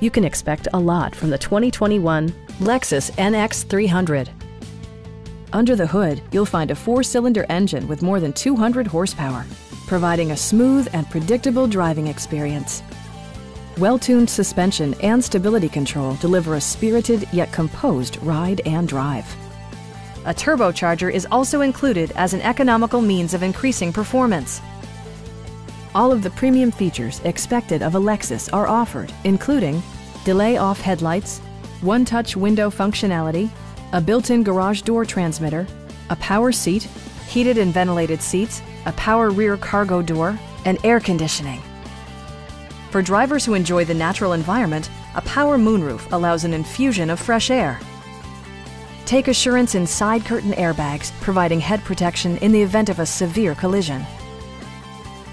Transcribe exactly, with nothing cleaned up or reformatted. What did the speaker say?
You can expect a lot from the twenty twenty-one Lexus N X three hundred. Under the hood, you'll find a four-cylinder engine with more than two hundred horsepower, providing a smooth and predictable driving experience. Well-tuned suspension and stability control deliver a spirited yet composed ride and drive. A turbocharger is also included as an economical means of increasing performance. All of the premium features expected of a Lexus are offered, including delay-off headlights, one-touch window functionality, a built-in garage door transmitter, a power seat, heated and ventilated seats, a power rear cargo door, and air conditioning. For drivers who enjoy the natural environment, a power moonroof allows an infusion of fresh air. Take assurance in side curtain airbags, providing head protection in the event of a severe collision.